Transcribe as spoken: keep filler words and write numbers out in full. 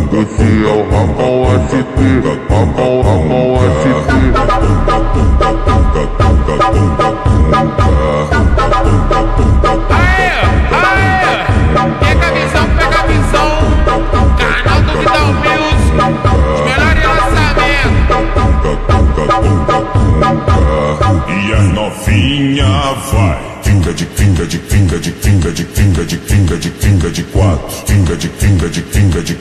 do teu Rambo S P, Rambo Rambo S P. Aê, aê, pega a visão, pega a visão, canal do Vidal Music, os melhores lançamentos. E as novinha vai. Finga de finga de finga de finga de finga de finga de finga de quatro, finga de finga de finga de